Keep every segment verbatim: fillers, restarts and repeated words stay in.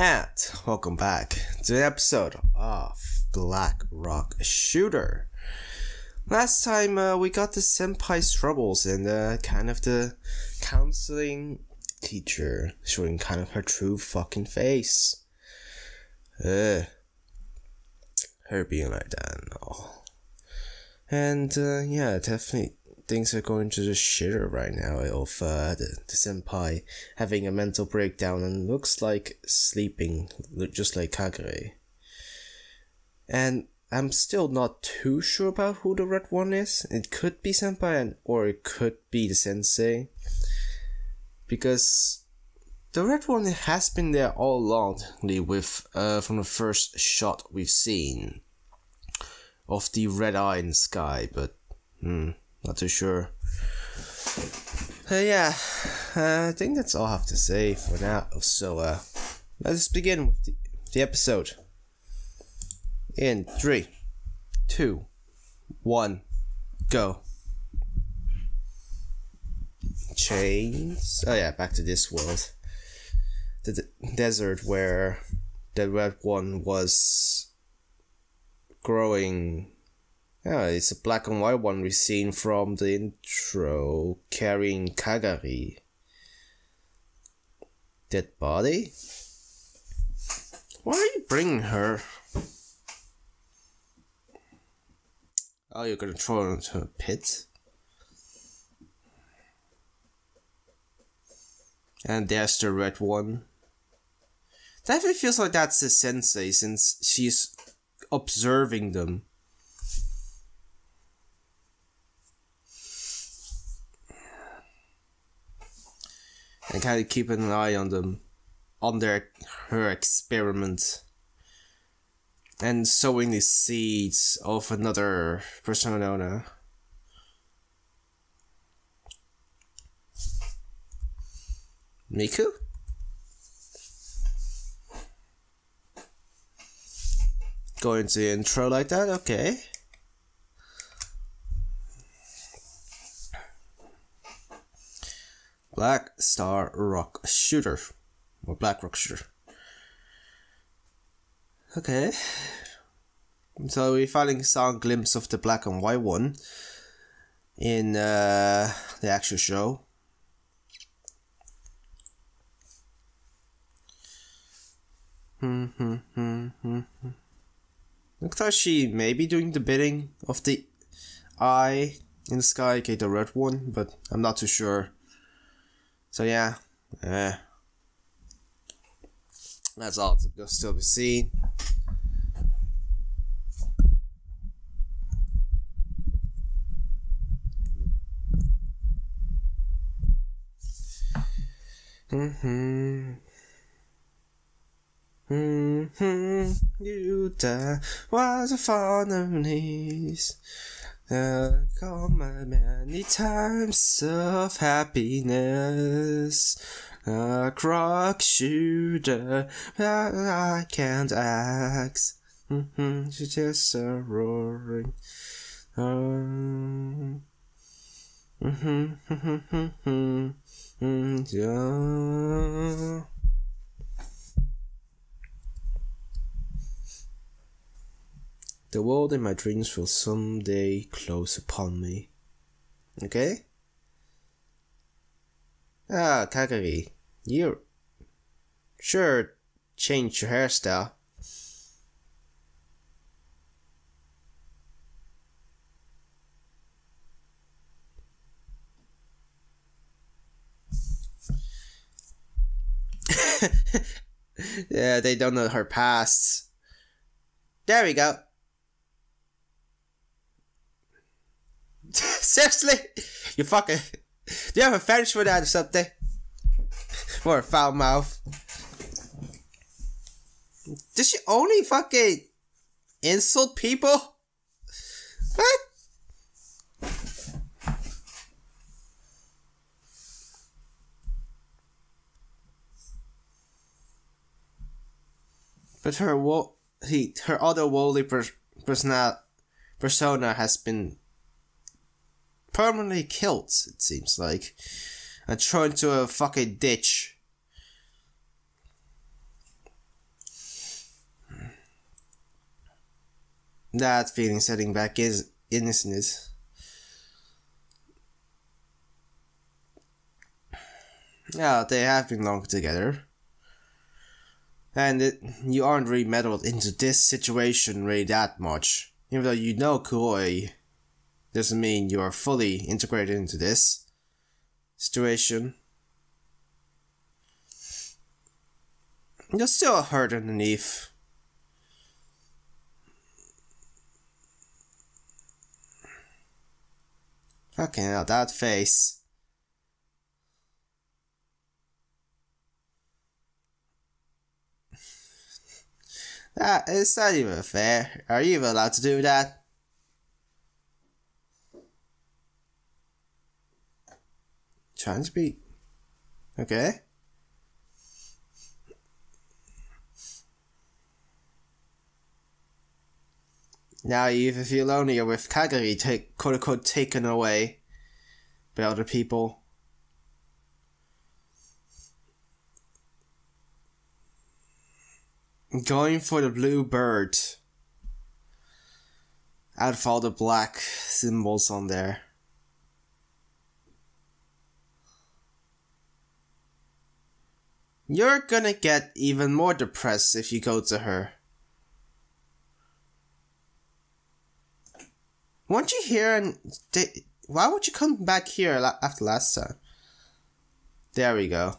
And welcome back to the episode of Black Rock Shooter. Last time uh, we got the senpai's troubles and uh, kind of the counseling teacher showing kind of her true fucking face. Ugh. Her being like that and all. And uh, yeah, definitely things are going to the shitter right now of uh, the, the senpai having a mental breakdown and looks like sleeping, just like Kagari. And I'm still not too sure about who the red one is. It could be senpai and, or it could be the sensei. Because the red one has been there all along with, uh, from the first shot we've seen of the red eye in the sky, but hmm. Not too sure. Uh, yeah, uh, I think that's all I have to say for now. So uh, let's begin with the, the episode. In three, two, one, go. Chains. Oh yeah, back to this world, the de desert where the red one was growing. Yeah, it's a black and white one we've seen from the intro, carrying Kagari. Dead body? Why are you bringing her? Oh, you're gonna throw her into a pit? And there's the red one. Definitely feels like that's the sensei since she's observing them. And kind of keep an eye on them, on their her experiment, and sowing the seeds of another persona. Miku? Going to the intro like that? Okay. Black Star Rock Shooter, or Black Rock Shooter. Okay, so we finally saw a glimpse of the black and white one in uh, the actual show. Looks like she may be doing the bidding of the eye in the sky, okay, the red one, but I'm not too sure. So yeah, uh, that's all to still be seen. Mm-hmm. Mm-hmm. You die was a fond of knees. Uh, come many times of happiness, a rock shooter that I can't axe. Mm-hmm, she's just a roaring. Um, mm-hmm, mm-hmm, mm-hmm, mm-hmm, yeah. The world in my dreams will someday close upon me. Okay? Ah, Kagari, you sure changed your hairstyle. Yeah, they don't know her past. There we go. Seriously? You fucking... Do you have a fetish for that or something? Or a foul mouth? Does she only fucking insult people? What? But her wo he, her other worldly per persona, persona has been permanently killed, it seems like, and thrown into a fucking ditch. That feeling setting back is innocence. Yeah, they have been long together. And it, you aren't really meddled into this situation really that much. Even though you know Kuroi, doesn't mean you are fully integrated into this situation. You're still hurt underneath. Fucking hell, that face. That is not even fair. Are you even allowed to do that? Trying to be... Okay. Now you even feel lonelier with Kagari take, quote unquote, taken away by other people. Going for the blue bird. Out of all the black symbols on there. You're gonna get even more depressed if you go to her. Weren't you here and... They, why would you come back here la after last time? There we go.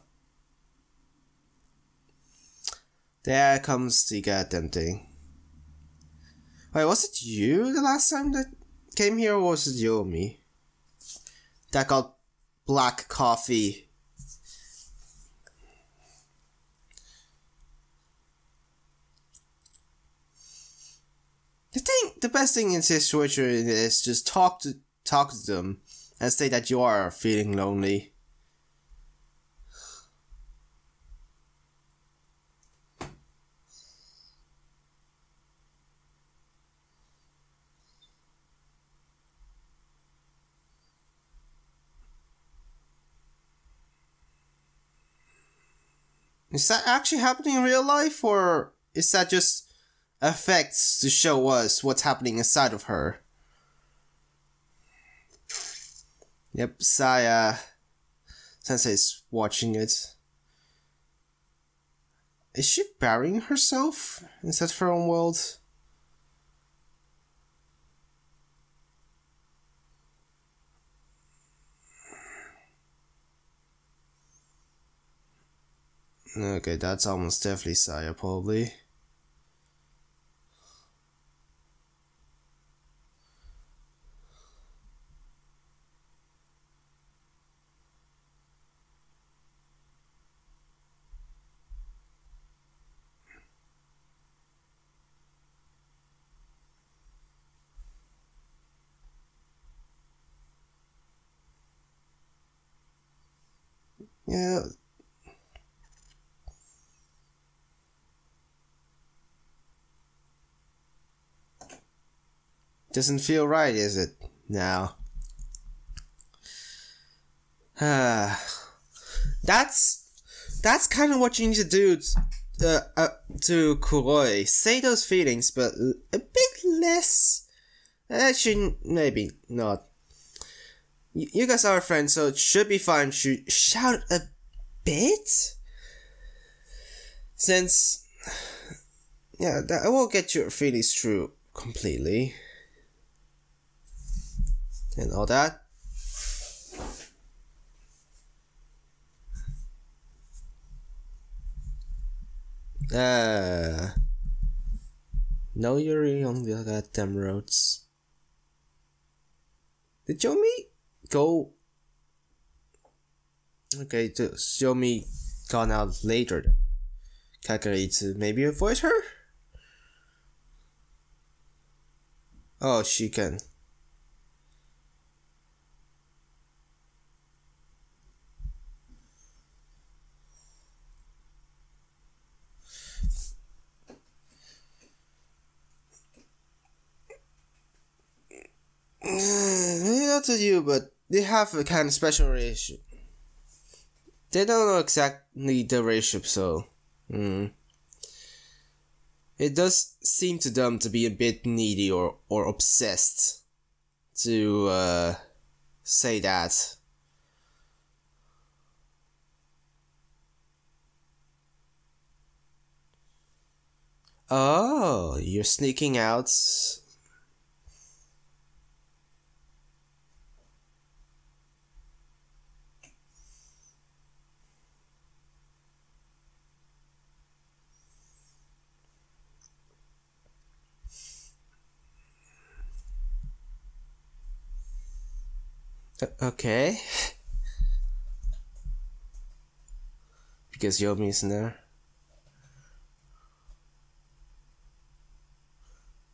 There comes the goddamn thing. Wait, was it you the last time that came here, or was it Yomi? That got black coffee. The thing, the best thing in this situation is just talk to talk to them and say that you are feeling lonely. Is that actually happening in real life, or is that just effects to show us what's happening inside of her? Yep, Saya Sensei's watching it. Is she burying herself inside her own world? Okay, that's almost definitely Saya, probably. Yeah. Doesn't feel right, is it? Now. that's... That's kind of what you need to do to, uh, uh, to Kuroi. Say those feelings, but a bit less... Actually, maybe not. You guys are friends, so it should be fine to shout a bit? Since... Yeah, that won't get your feelings through completely. And all that. Uh, no Yuri on the goddamn roads. Did Yomi go? Okay, so Yomi gone out later then. Kagari to maybe avoid her? Oh, she can. Not to you, but they have a kind of special relationship. They don't know exactly the relationship, so. Mm. It does seem to them to be a bit needy or, or obsessed to uh, say that. Oh, you're sneaking out. Okay. Because Yomi isn't there.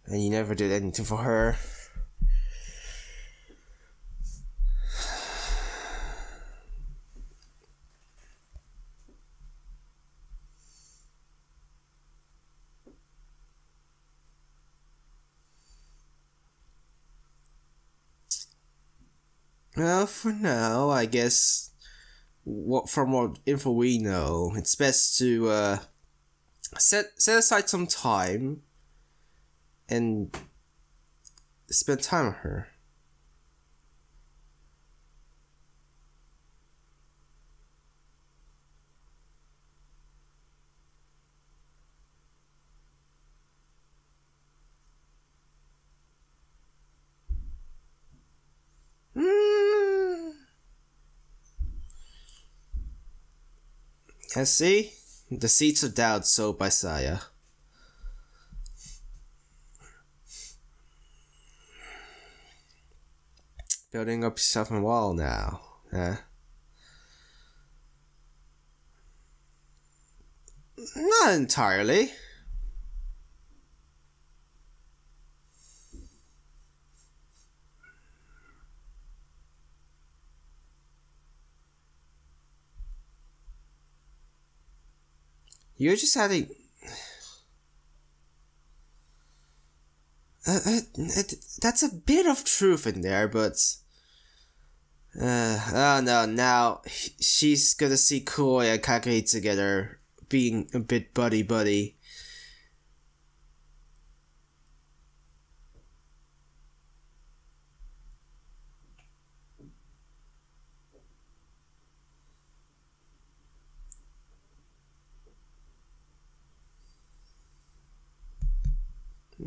And you never did anything for her. Well, for now, I guess, what from what info we know, it's best to uh, set set aside some time and spend time with her. And see? The seeds of doubt sowed by Saya. Building up yourself a wall now, huh? Not entirely. You're just having... Uh, uh, uh, that's a bit of truth in there, but... Uh, oh no, now she's gonna see Kuroi and Kagari together, being a bit buddy-buddy.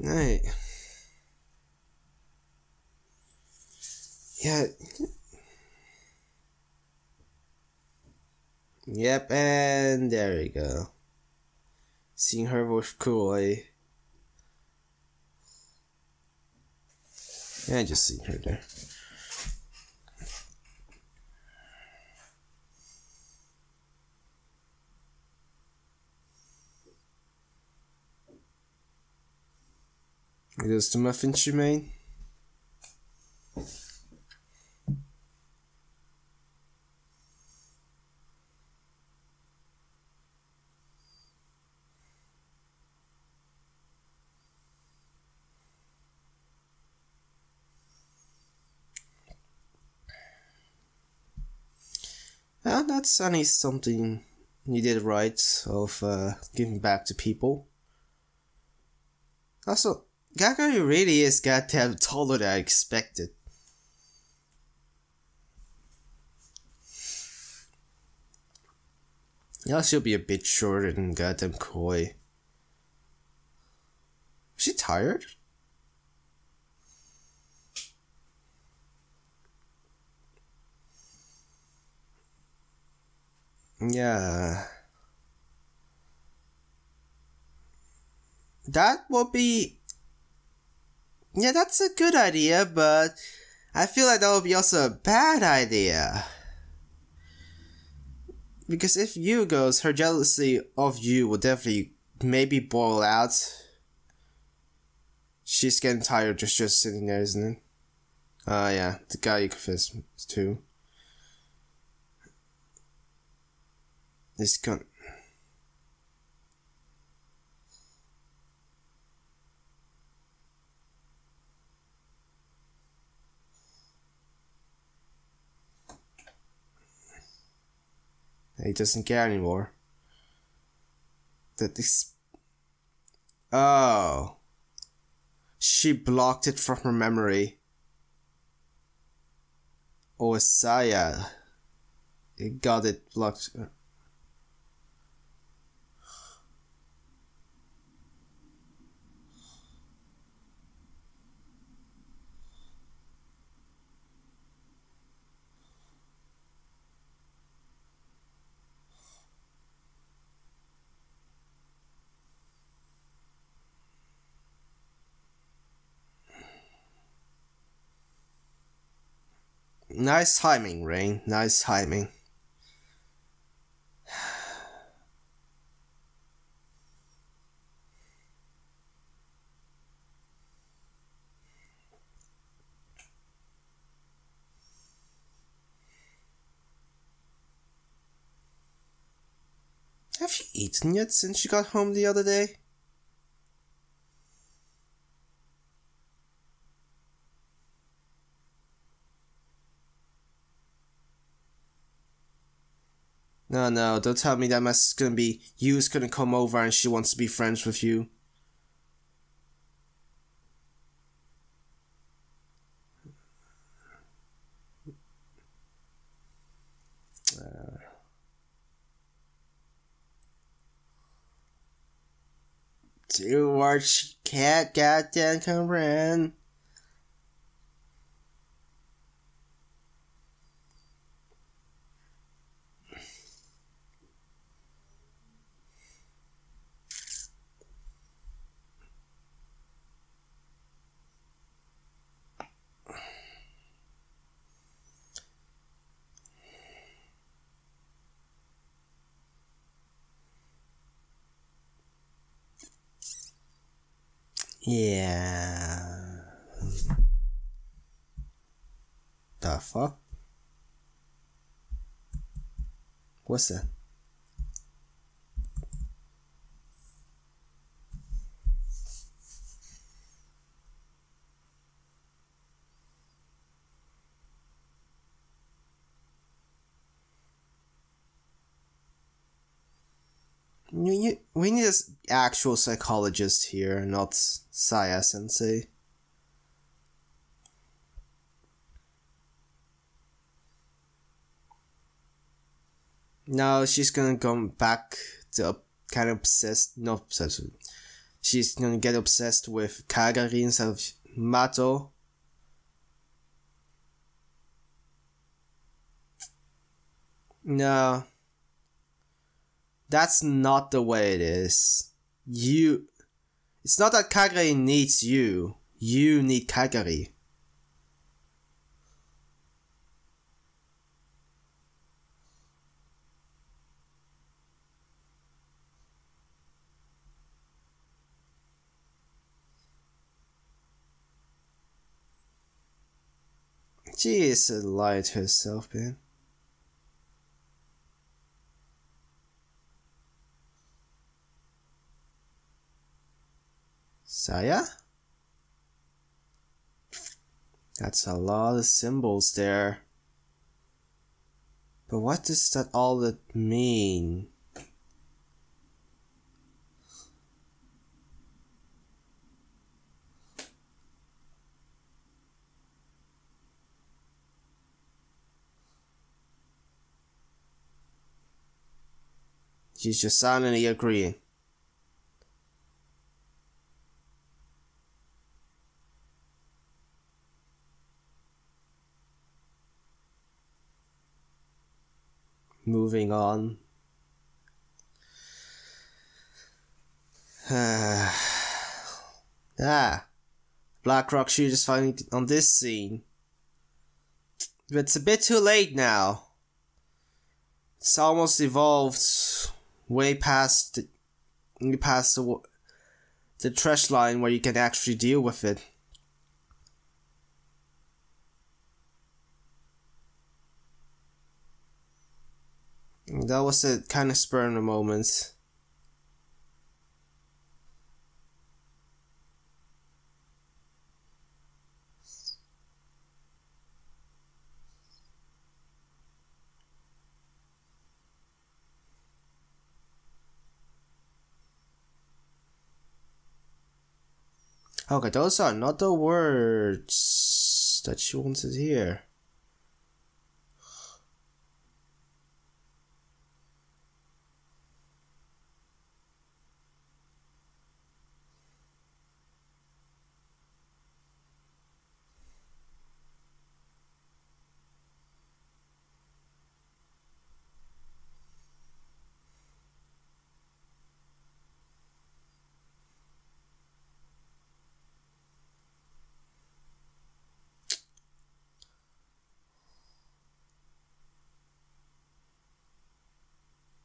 Right. Yeah. Yep, and there we go. Seeing her with Kuroi. Yeah, I just seen her there. Are those the muffins you made? Well, that's only something you did right of uh, giving back to people. Also, Kagari really is goddamn taller than I expected. Yeah, she'll be a bit shorter than goddamn Koi. Is she tired? Yeah. That would be... Yeah, that's a good idea, but I feel like that would be also a bad idea. Because if you goes, her jealousy of you will definitely maybe boil out. She's getting tired just, just sitting there, isn't it? Oh uh, yeah, the guy you confessed to. This gun. He doesn't care anymore. That this. Oh. She blocked it from her memory. Or Saya got it blocked. Nice timing, Rain. Nice timing. Have you eaten yet since you got home the other day? No, no, don't tell me that my sister's gonna be, you's gonna come over and she wants to be friends with you. Uh. Do what she can't goddamn comprehend. Yeah. The fuck? What's that? We need an actual psychologist here, not Saya Sensei. Now she's gonna go back to kind of obsessed, not obsessed. She's gonna get obsessed with Kagari instead of Mato. No. That's not the way it is. You... It's not that Kagari needs you. You need Kagari. She is a liar to herself, man. Saya? That's a lot of symbols there. But what does that all that mean? She's just silently agreeing. Moving on. Ah, Black Rock Shooter's finally on this scene. But it's a bit too late now. It's almost evolved way past the, way past the, the trash line where you can actually deal with it. That was a kind of spur in the moment. Okay, those are not the words that she wanted here.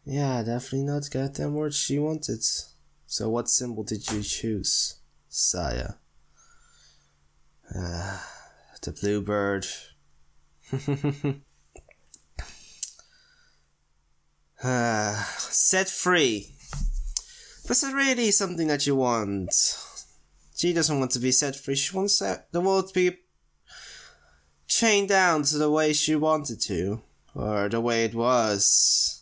Yeah, definitely not goddamn words she wanted. So what symbol did you choose, Saya? Uh, the bluebird. uh, set free. Was it really something that you want? She doesn't want to be set free. She wants the world to be chained down to the way she wanted to. Or the way it was.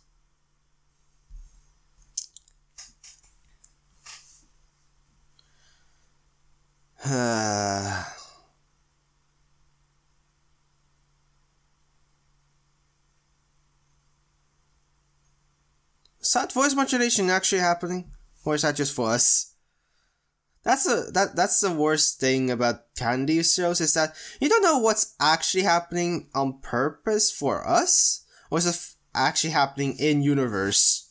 Uh, is that voice modulation actually happening, or is that just for us? That's a that that's the worst thing about candy shows, is that you don't know what's actually happening on purpose for us, or is it actually happening in universe.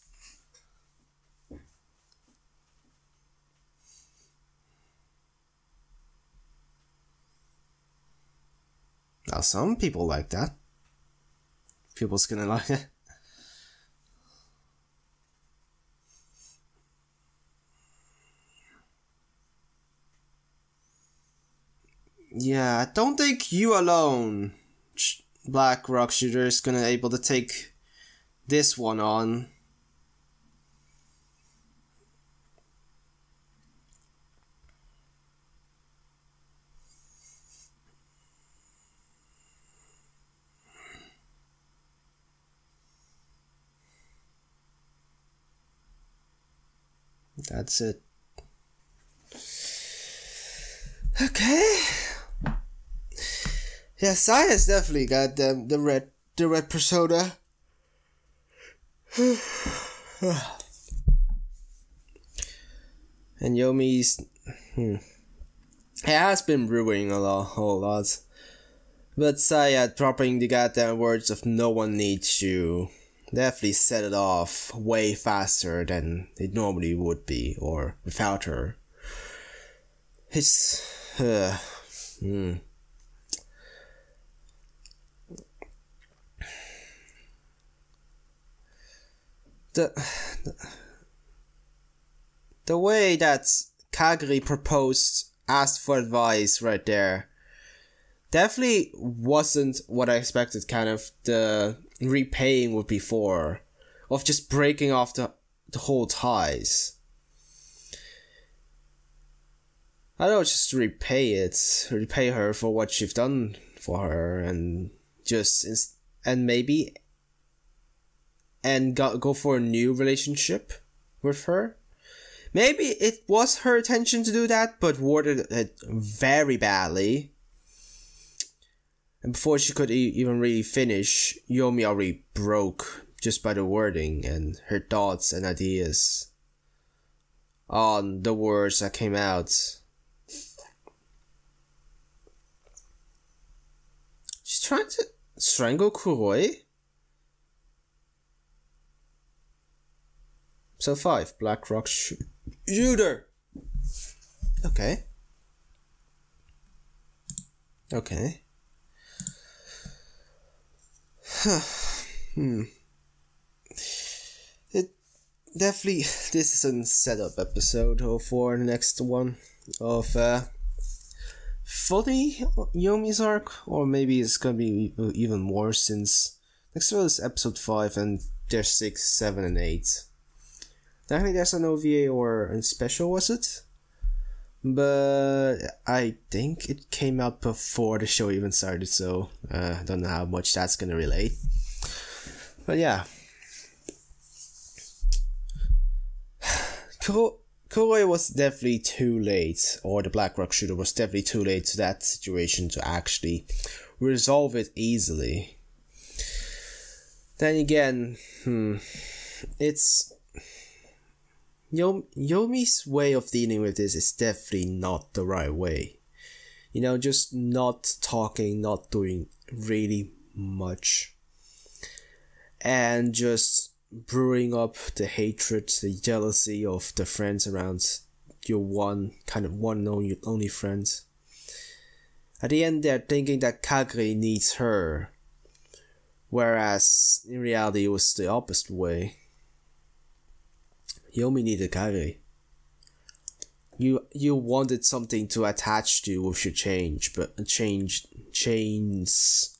Now some people like that. People's gonna like it. Yeah, I don't think you alone, Black Rock Shooter, is gonna able to take this one on. That's it. Okay. Yeah, Saya's definitely got the, the red the red persona. And Yomi's hmm. It has been brewing a lot, whole lot. But Saya dropping the goddamn words of "no one needs you" definitely set it off way faster than it normally would be, or without her. It's... Uh, mm. the, the... The way that Kagari proposed, asked for advice right there, definitely wasn't what I expected, kind of the repaying would be for, of just breaking off the, the whole ties. I don't just repay it, repay her for what you've done for her, and just, and maybe, and go, go for a new relationship with her. Maybe it was her intention to do that, but worded it very badly. And before she could e even really finish, Yomi already broke just by the wording and her thoughts and ideas on the words that came out. She's trying to strangle Kuroi? So five, Black Rock Shooter! Okay. Okay. Huh. Hmm. It definitely, this is a setup episode for the next one of uh, forty Yomi's arc, or maybe it's gonna be even more since next one is episode five and there's six, seven, and eight. I think there's an O V A or a special, was it? But I think it came out before the show even started, so I uh, don't know how much that's gonna relate. But yeah. Kuro Kuroi was definitely too late, or the Black Rock Shooter was definitely too late to that situation to actually resolve it easily. Then again, hmm, it's... Yom Yomi's way of dealing with this is definitely not the right way. You know, just not talking, not doing really much. And just brewing up the hatred, the jealousy of the friends around your one, kind of one known, only friend. At the end, they're thinking that Kagari needs her. Whereas, in reality, it was the opposite way. Yomi needed Kagari. You you wanted something to attach to with your change, but change chains.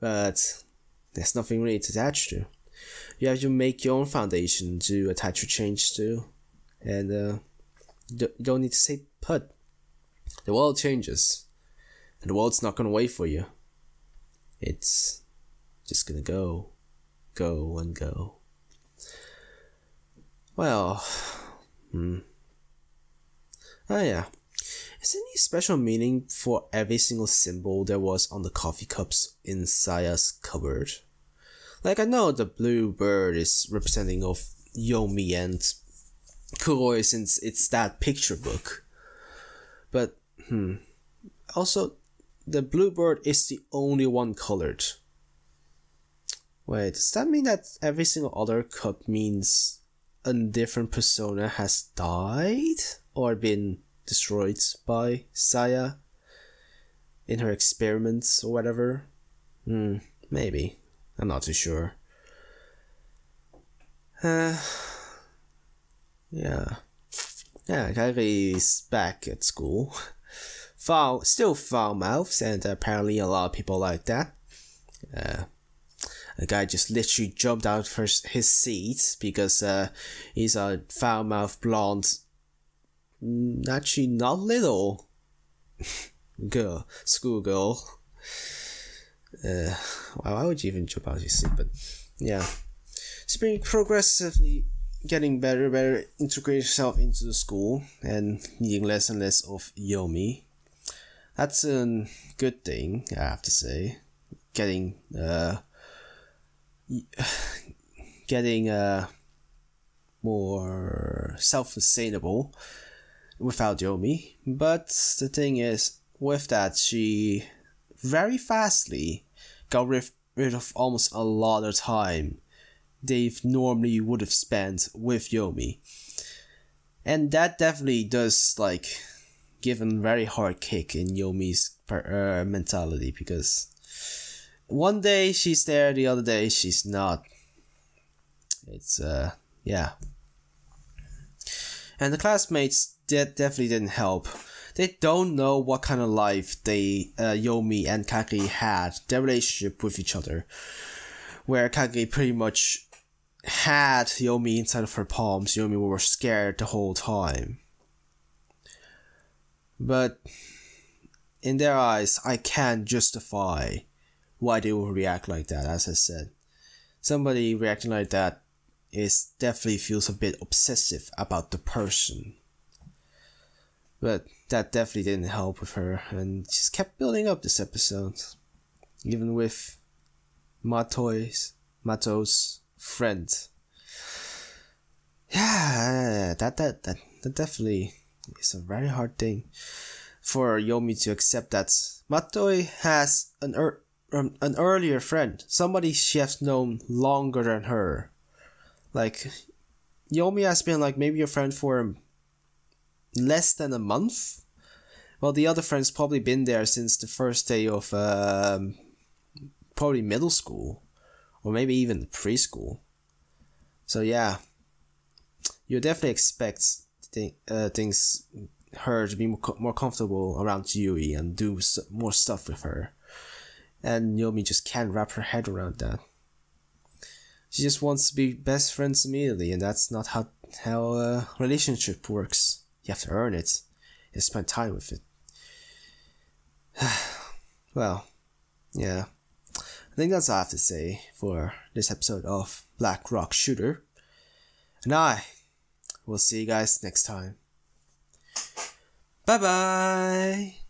But there's nothing really to attach to. You have to make your own foundation to attach your change to, and uh, you don't need to say put. The world changes, and the world's not gonna wait for you. It's just gonna go, go and go. Well, hmm. Oh yeah. Is there any special meaning for every single symbol there was on the coffee cups in Saya's cupboard? Like, I know the blue bird is representing of Yomi and Kuroi since it's that picture book. But, hmm. Also, the blue bird is the only one colored. Wait, does that mean that every single other cup means a different persona has died? Or been destroyed by Saya in her experiments or whatever? Hmm, maybe. I'm not too sure. Uh, yeah. Yeah, Kagari is back at school. Foul, still foul mouths, and apparently a lot of people like that. Uh, a guy just literally jumped out of his seat because uh, he's a foul-mouthed blonde, actually not little girl, schoolgirl. Uh, why would you even jump out of your seat? But yeah, she's been progressively getting better, better integrating herself into the school and needing less and less of Yomi. That's a good thing, I have to say. Getting uh, getting uh more self-sustainable without Yomi. But the thing is, with that, she very fastly got rid, rid of almost a lot of time they've normally would have spent with Yomi, and that definitely does like give a very hard kick in Yomi's per, uh, mentality, because one day she's there, the other day she's not. It's uh yeah. And the classmates did definitely didn't help. They don't know what kind of life they uh, Yomi and Kagari had, their relationship with each other, where Kagari pretty much had Yomi inside of her palms. Yomi were scared the whole time. But in their eyes, I can't justify why they would react like that. As I said, somebody reacting like that is definitely feels a bit obsessive about the person. But that definitely didn't help with her, and just kept building up this episode, even with Matoi's Mato's friend. Yeah, that that that that definitely is a very hard thing for Yomi to accept, that Matoi has an er um, an earlier friend, somebody she has known longer than her. Like, Yomi has been like maybe your friend for less than a month. Well, the other friend's probably been there since the first day of um, probably middle school, or maybe even preschool. So yeah, you definitely expect th uh, things her to be more comfortable around Yui and do more stuff with her, and Yomi just can't wrap her head around that. She just wants to be best friends immediately, and that's not how how a relationship works. You have to earn it and spend time with it. Well, yeah. I think that's all I have to say for this episode of Black Rock Shooter. And I We'll see you guys next time. Bye bye.